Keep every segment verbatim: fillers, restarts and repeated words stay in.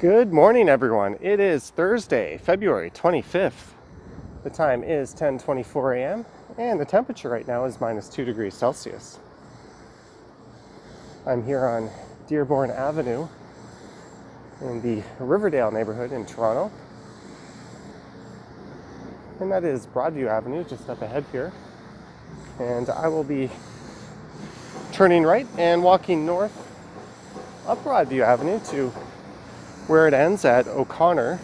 Good morning, everyone. It is Thursday, February twenty-fifth. The time is ten twenty-four a m and the temperature right now is minus two degrees Celsius. I'm here on Dearborn Avenue in the Riverdale neighborhood in Toronto. And that is Broadview Avenue just up ahead here. And I will be turning right and walking north up Broadview Avenue to where it ends at O'Connor.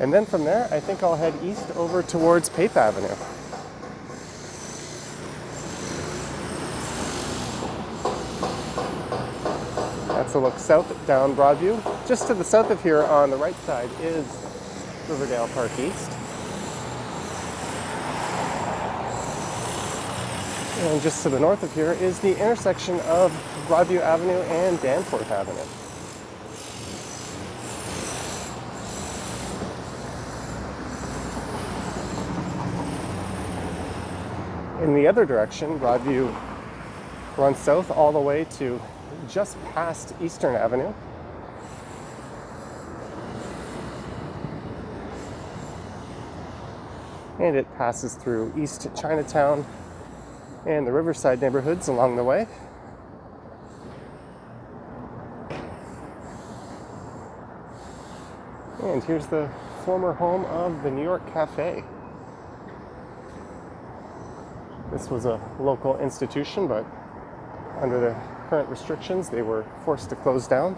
And then from there, I think I'll head east over towards Pape Avenue. That's a look south down Broadview. Just to the south of here on the right side is Riverdale Park East. And just to the north of here is the intersection of Broadview Avenue and Danforth Avenue. In the other direction, Broadview runs south all the way to just past Eastern Avenue. And it passes through East Chinatown and the Riverside neighborhoods along the way. And here's the former home of the New York Cafe. This was a local institution, but under the current restrictions, they were forced to close down.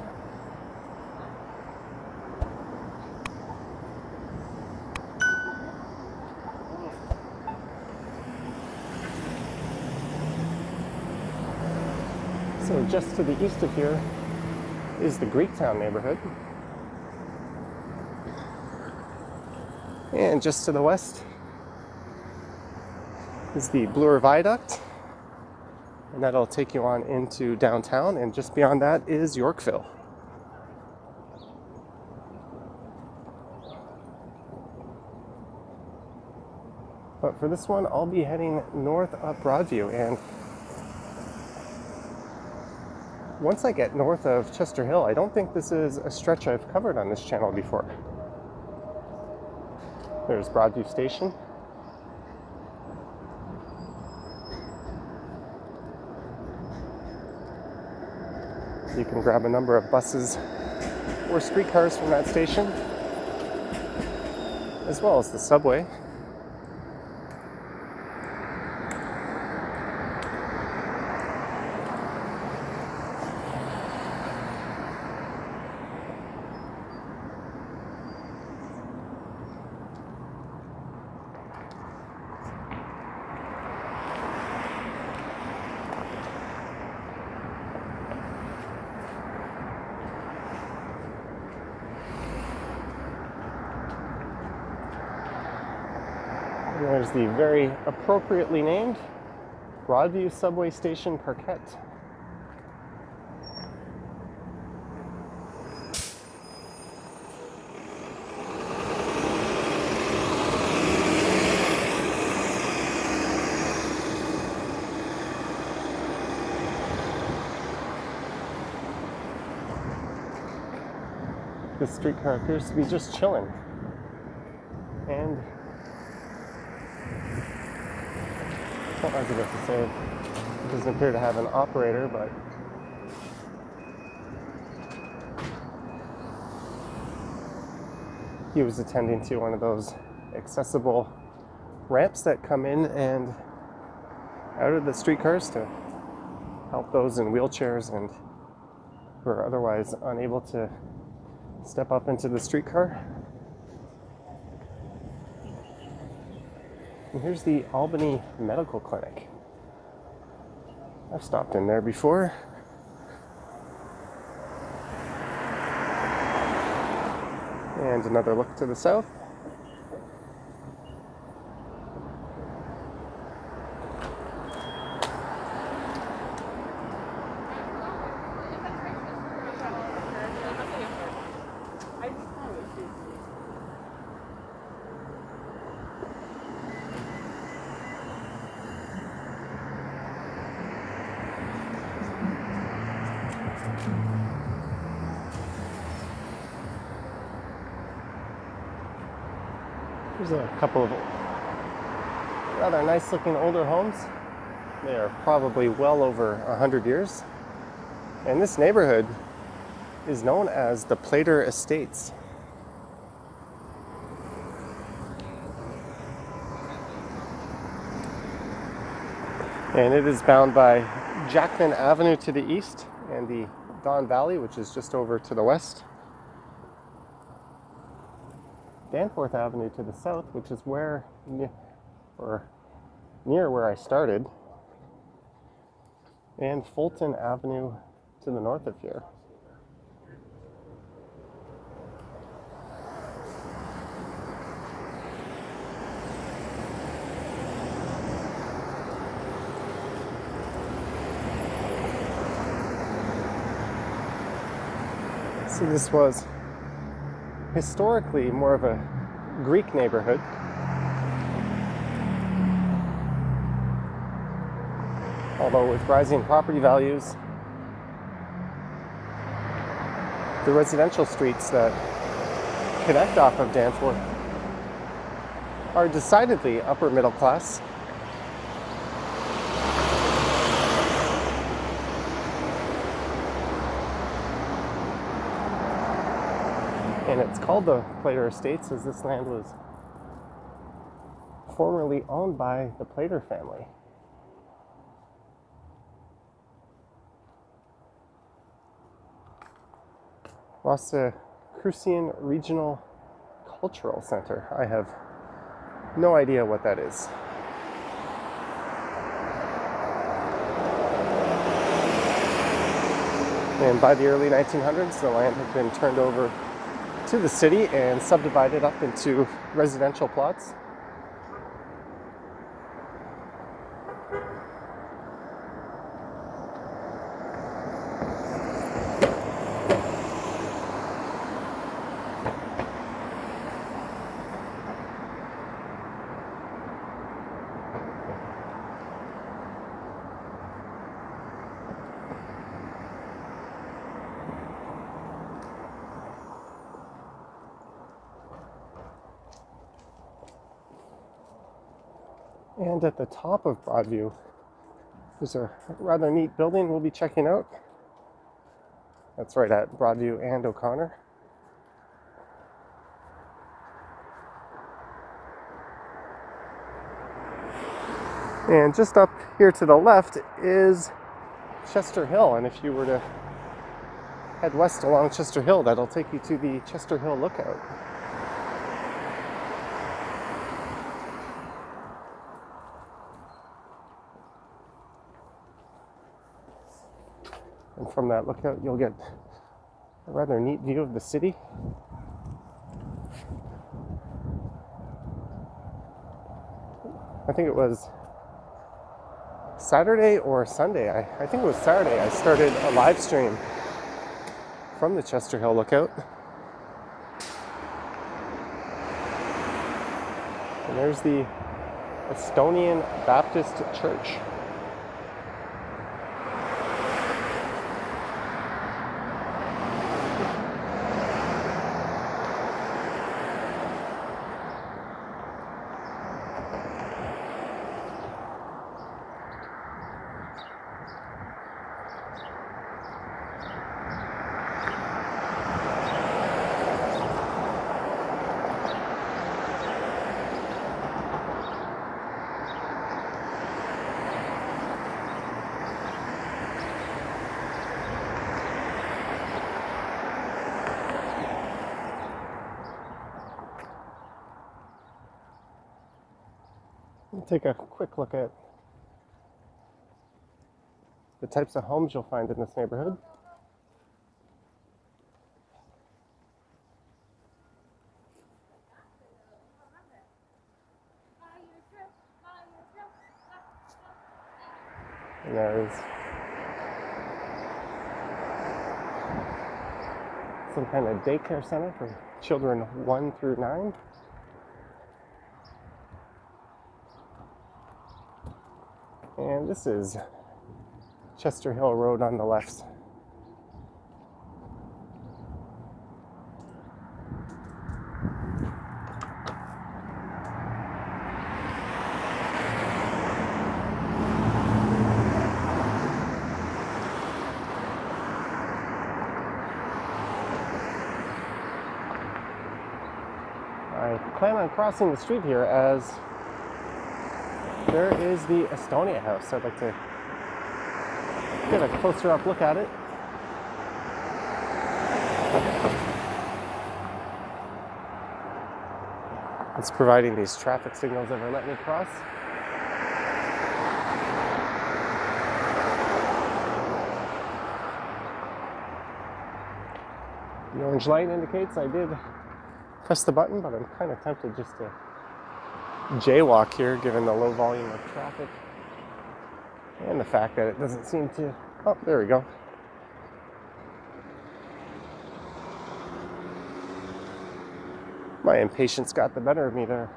So just to the east of here is the Greektown neighborhood. And just to the west is the Bloor Viaduct, and that'll take you on into downtown, and just beyond that is Yorkville. But for this one, I'll be heading north up Broadview, and once I get north of Chester Hill, I don't think this is a stretch I've covered on this channel before. There's Broadview Station. You can grab a number of buses or streetcars from that station, as well as the subway. There's the very appropriately named Broadview Subway Station Parkette. This streetcar appears to be just chilling. And I was about to say, it doesn't appear to have an operator, but he was attending to one of those accessible ramps that come in and out of the streetcars to help those in wheelchairs and who are otherwise unable to step up into the streetcar. And here's the Albany Medical Clinic. I've stopped in there before. And another look to the south. There's a couple of rather nice looking older homes. They are probably well over one hundred years. And this neighborhood is known as the Playter Estates. And it is bound by Jackman Avenue to the east and the Don Valley, which is just over to the west. Danforth Avenue to the south, which is where, or near where I started. And Fulton Avenue to the north of here. So this was historically more of a Greek neighborhood. Although with rising property values, the residential streets that connect off of Danforth are decidedly upper middle class. And it's called the Playter Estates as this land was formerly owned by the Playter family. Estonian Regional Cultural Center. I have no idea what that is. And by the early nineteen hundreds, the land had been turned over to the city and subdivided up into residential plots. And at the top of Broadview, there's a rather neat building we'll be checking out. That's right at Broadview and O'Connor. And just up here to the left is Chester Hill. And if you were to head west along Chester Hill, that'll take you to the Chester Hill Lookout. And from that lookout, you'll get a rather neat view of the city. I think it was Saturday or Sunday. I, I think it was Saturday. I started a live stream from the Chester Hill Lookout. And there's the Estonian Baptist Church. Take a quick look at the types of homes you'll find in this neighborhood. And there is some kind of daycare center for children one through nine. And this is Chester Hill Road on the left. I plan on crossing the street here as there is the Estonian House. I'd like to get a closer up look at it. It's providing these traffic signals ever let me cross. The orange light indicates I did press the button, but I'm kind of tempted just to jaywalk here given the low volume of traffic and the fact that it doesn't seem to... Oh, there we go. My impatience got the better of me there.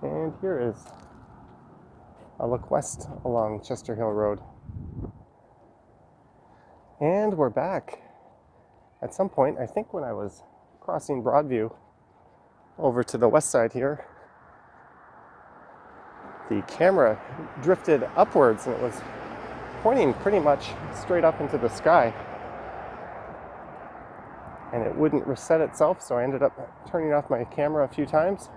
And here is a look west along Chester Hill Road. And we're back. At some point, I think when I was crossing Broadview over to the west side here, the camera drifted upwards and it was pointing pretty much straight up into the sky. And it wouldn't reset itself, so I ended up turning off my camera a few times.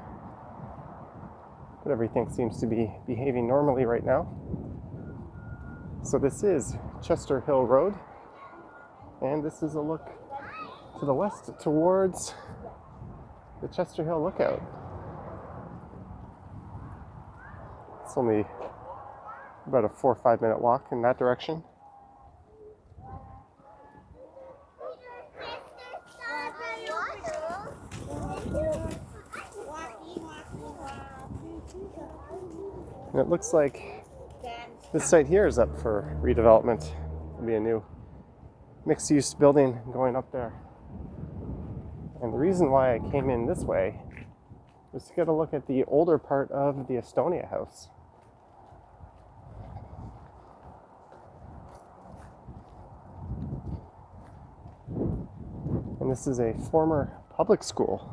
But everything seems to be behaving normally right now. So this is Chester Hill Road, and this is a look to the west towards the Chester Hill Lookout. It's only about a four or five minute walk in that direction. And it looks like this site here is up for redevelopment. It'll be a new mixed-use building going up there. And the reason why I came in this way was to get a look at the older part of the Estonian House. And this is a former public school.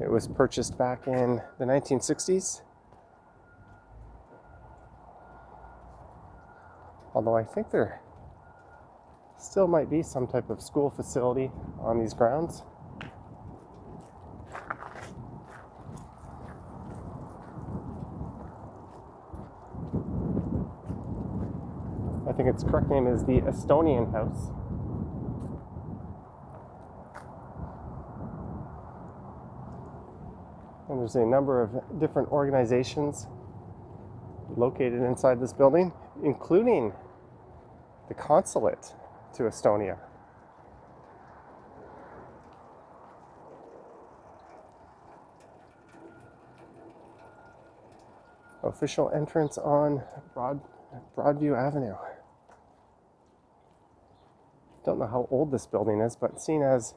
It was purchased back in the nineteen sixties. Although I think there still might be some type of school facility on these grounds. I think its correct name is the Estonian House. And there's a number of different organizations located inside this building, including the Consulate to Estonia. Official entrance on Broad, Broadview Avenue. Don't know how old this building is, but seeing as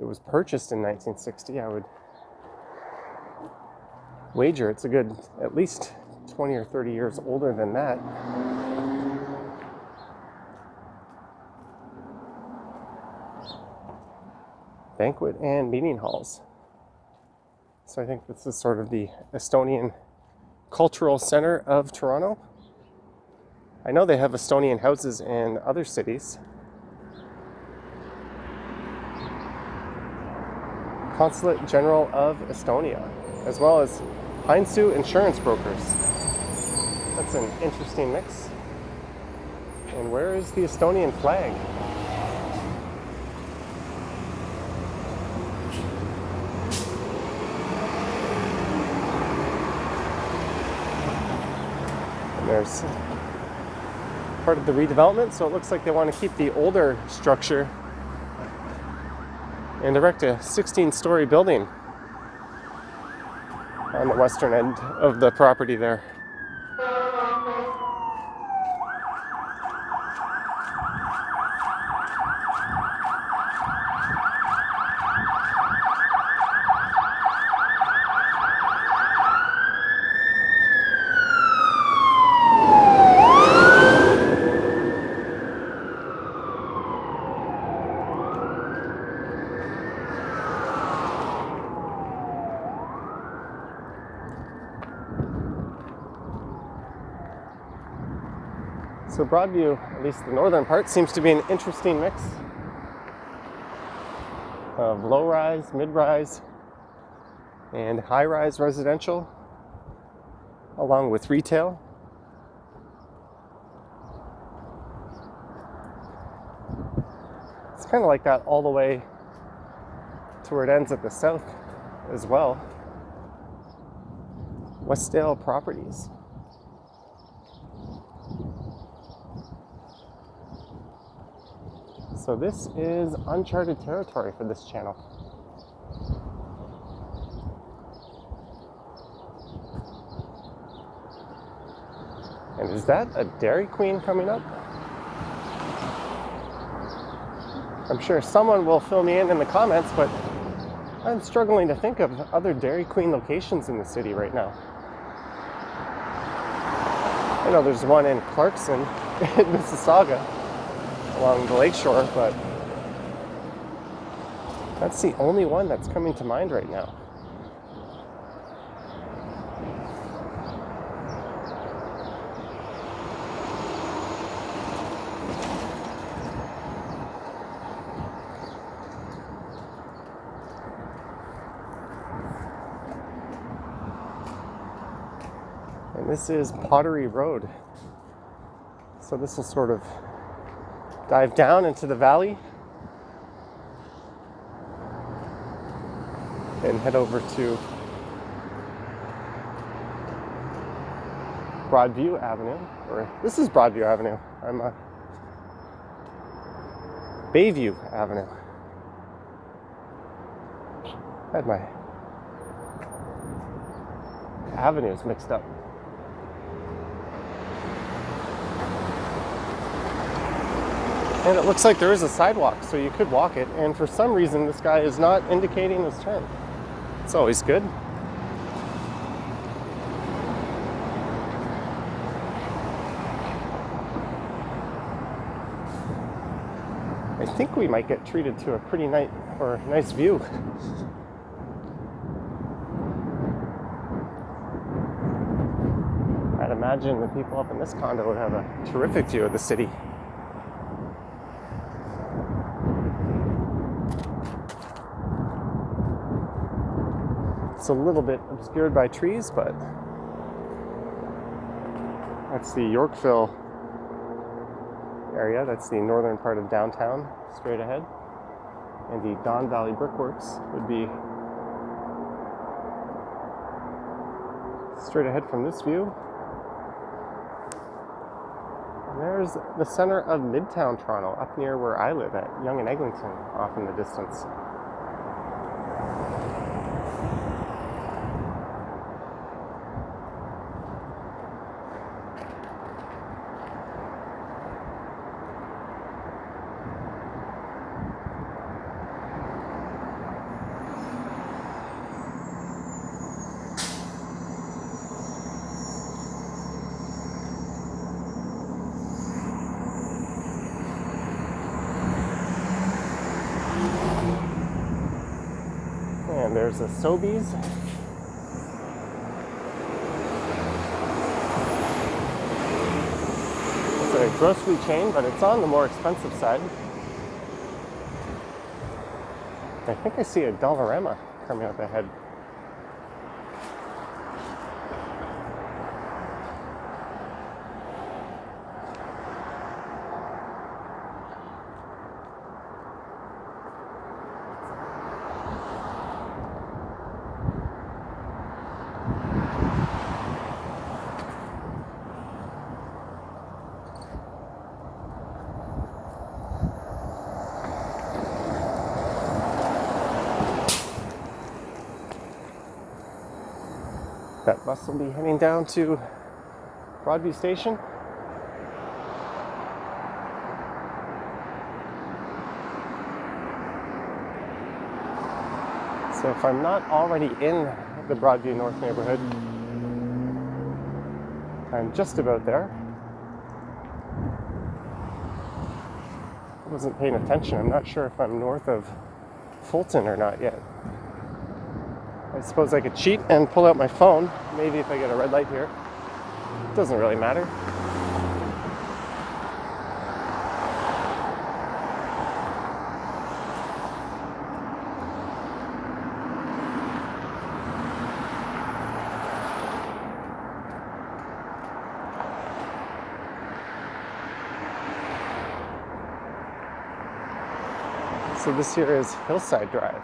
it was purchased in nineteen sixty, I would wager it's a good, at least twenty or thirty years older than that. Banquet and meeting halls. So I think this is sort of the Estonian Cultural Center of Toronto. I know they have Estonian houses in other cities. Consulate General of Estonia, as well as Heinsoo Insurance Brokers. That's an interesting mix. And where is the Estonian flag? There's part of the redevelopment, so it looks like they want to keep the older structure and erect a sixteen-story building on the western end of the property there. So Broadview, at least the northern part, seems to be an interesting mix of low-rise, mid-rise, and high-rise residential, along with retail. It's kind of like that all the way to where it ends at the south as well. Westdale Properties. So this is uncharted territory for this channel. And is that a Dairy Queen coming up? I'm sure someone will fill me in in the comments, but I'm struggling to think of other Dairy Queen locations in the city right now. I know there's one in Clarkson, in Mississauga, along the lakeshore, but that's the only one that's coming to mind right now. And this is Pottery Road. So this will sort of dive down into the valley and head over to Broadview Avenue, or this is Broadview Avenue. I'm uh, Bayview Avenue. I had my avenues mixed up. And it looks like there is a sidewalk, so you could walk it. And for some reason, this guy is not indicating his turn. It's always good. I think we might get treated to a pretty nice, or nice view. I'd imagine the people up in this condo would have a terrific view of the city. It's a little bit obscured by trees, but that's the Yorkville area. That's the northern part of downtown, straight ahead. And the Don Valley Brickworks would be straight ahead from this view. And there's the center of Midtown Toronto, up near where I live at Yonge and Eglinton, off in the distance. There's a Sobeys. It's a grocery chain, but it's on the more expensive side. I think I see a Dollarama coming up ahead. That bus will be heading down to Broadview Station. So if I'm not already in the Broadview North neighborhood, I'm just about there. I wasn't paying attention. I'm not sure if I'm north of Fulton or not yet. I suppose I could cheat and pull out my phone. Maybe if I get a red light here. It doesn't really matter. So this here is Hillside Drive.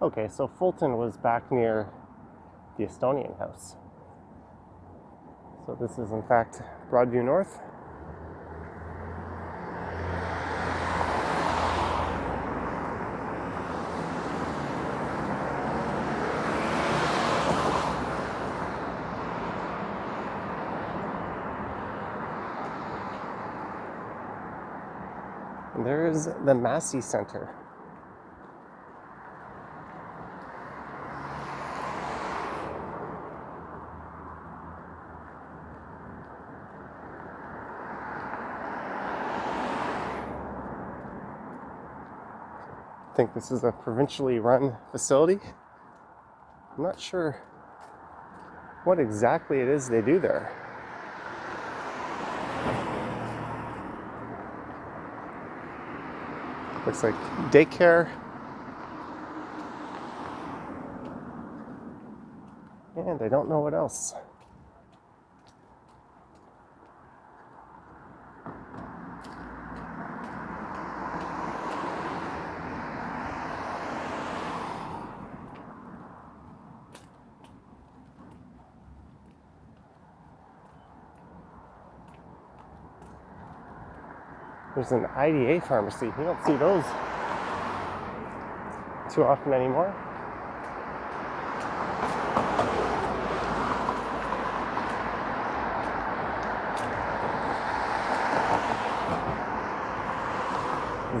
Okay, so Fulton was back near the Estonian House. So this is in fact Broadview North. And there's the Massey Center. I think this is a provincially run facility. I'm not sure what exactly it is they do there. Looks like daycare. And I don't know what else. There's an I D A pharmacy. You don't see those too often anymore.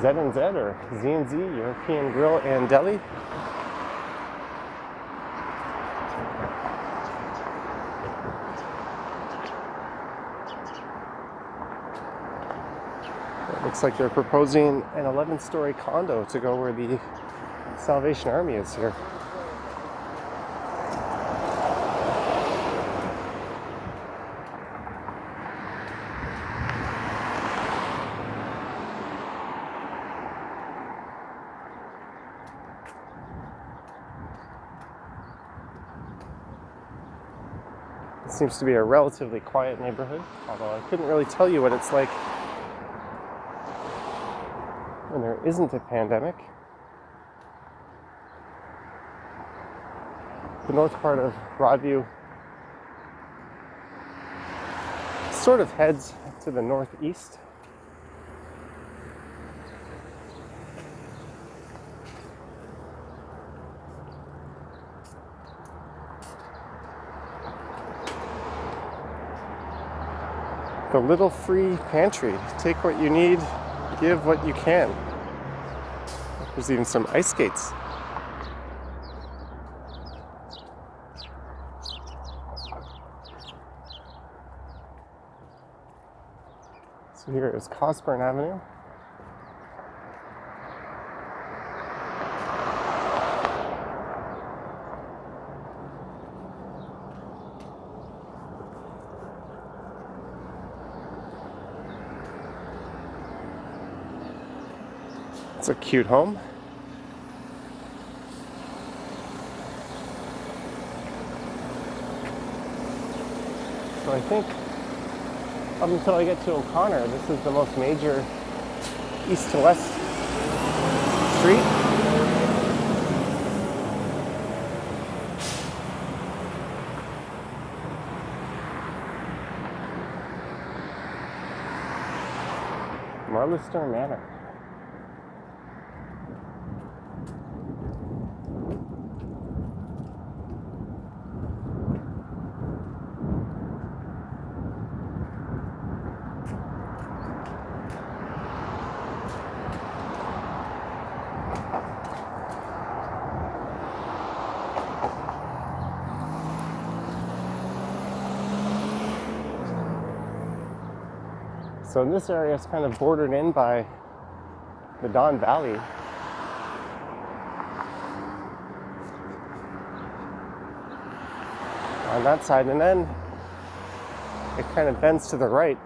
Z and Z or Z and Z, European Grill and Deli. Looks like they're proposing an eleven-story condo to go where the Salvation Army is here. It seems to be a relatively quiet neighborhood, although I couldn't really tell you what it's like when there isn't a pandemic. The north part of Broadview sort of heads to the northeast. The Little Free Pantry. Take what you need, give what you can. There's even some ice skates. So here is Cosburn Avenue. It's a cute home. So I think up until I get to O'Connor, this is the most major east to west street. Marlstone Manor. So in this area, it's kind of bordered in by the Don Valley. on that side, and then it kind of bends to the right.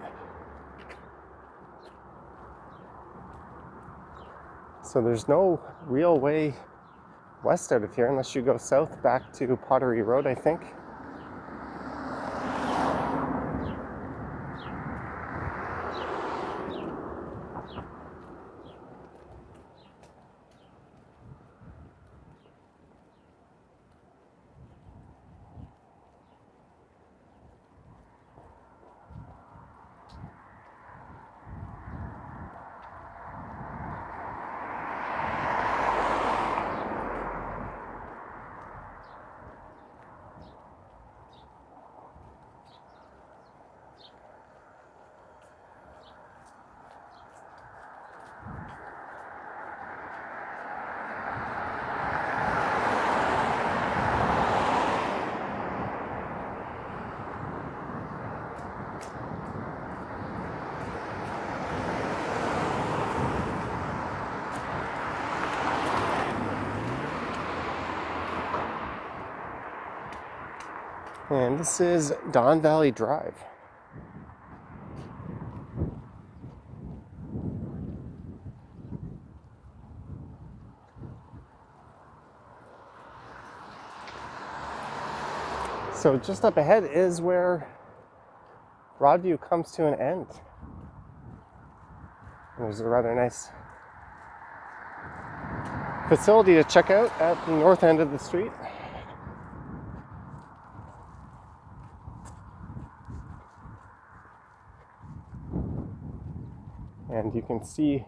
So there's no real way west out of here unless you go south back to Pottery Road, I think. And this is Don Valley Drive. So just up ahead is where Broadview comes to an end. There's a rather nice facility to check out at the north end of the street. And you can see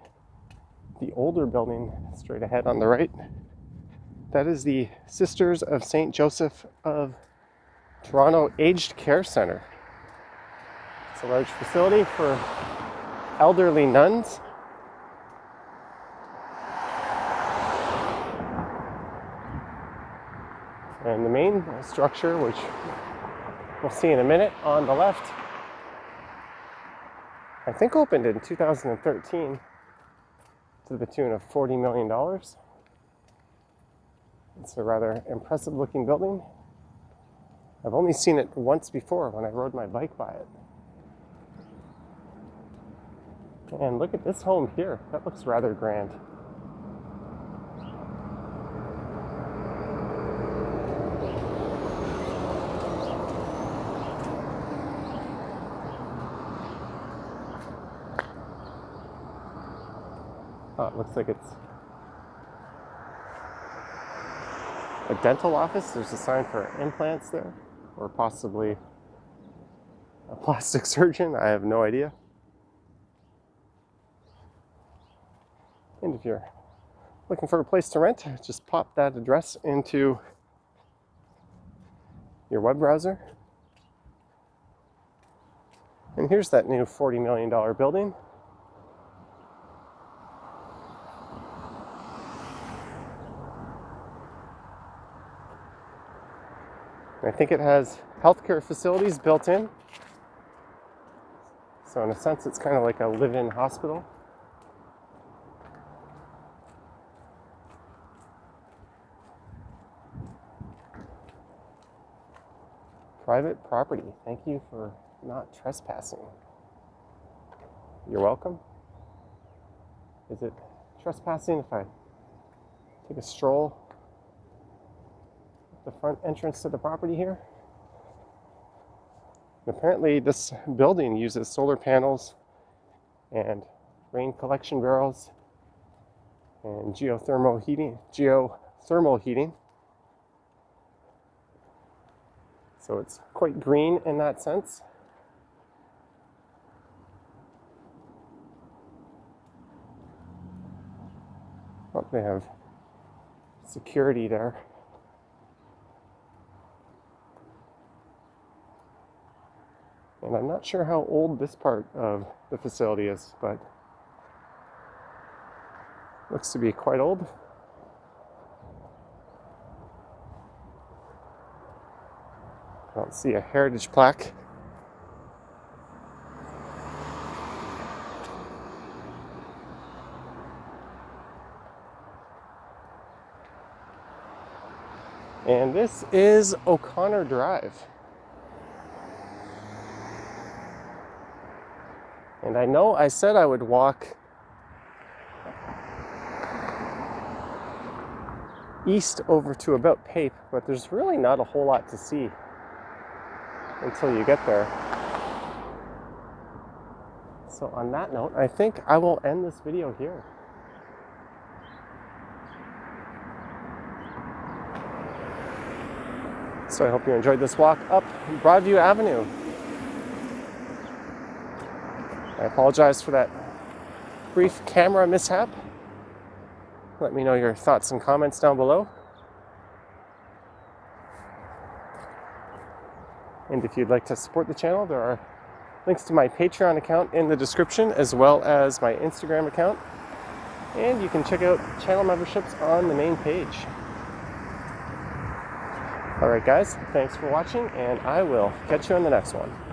the older building straight ahead on the right. That is the Sisters of Saint Joseph of Toronto Aged Care Center. It's a large facility for elderly nuns. And the main structure, which we'll see in a minute, on the left, I think opened in two thousand thirteen to the tune of forty million dollars. It's a rather impressive looking building. I've only seen it once before when I rode my bike by it. And look at this home here. That looks rather grand. Oh, it looks like it's a dental office. There's a sign for implants there, or possibly a plastic surgeon. I have no idea. And if you're looking for a place to rent, just pop that address into your web browser. And here's that new forty million dollar building. I think it has healthcare facilities built in. So in a sense, it's kind of like a live-in hospital. Private property. Thank you for not trespassing. You're welcome. Is it trespassing if I take a stroll the front entrance to the property here? And apparently this building uses solar panels and rain collection barrels and geothermal heating, geothermal heating. So it's quite green in that sense. Oh, they have security there. And I'm not sure how old this part of the facility is, but looks to be quite old. I don't see a heritage plaque. And this is O'Connor Drive. And I know I said I would walk east over to about Pape, but there's really not a whole lot to see until you get there. So on that note, I think I will end this video here. So I hope you enjoyed this walk up Broadview Avenue. I apologize for that brief camera mishap. Let me know your thoughts and comments down below. And if you'd like to support the channel, there are links to my Patreon account in the description, as well as my Instagram account. And you can check out channel memberships on the main page. Alright guys, thanks for watching, and I will catch you in the next one.